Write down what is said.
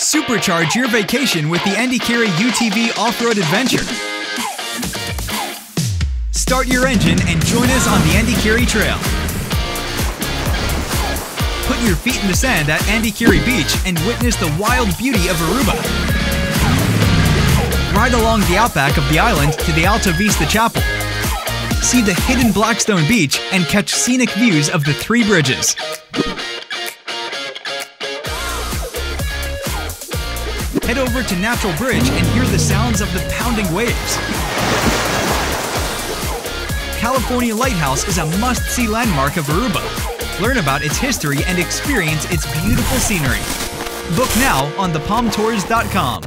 Supercharge your vacation with the Andicuri UTV off-road adventure. Start your engine and join us on the Andicuri Trail. Put your feet in the sand at Andicuri Beach and witness the wild beauty of Aruba. Ride along the outback of the island to the Alta Vista Chapel. See the hidden Blackstone Beach and catch scenic views of the three bridges. Head over to Natural Bridge and hear the sounds of the pounding waves. California Lighthouse is a must-see landmark of Aruba. Learn about its history and experience its beautiful scenery. Book now on depalmtours.com.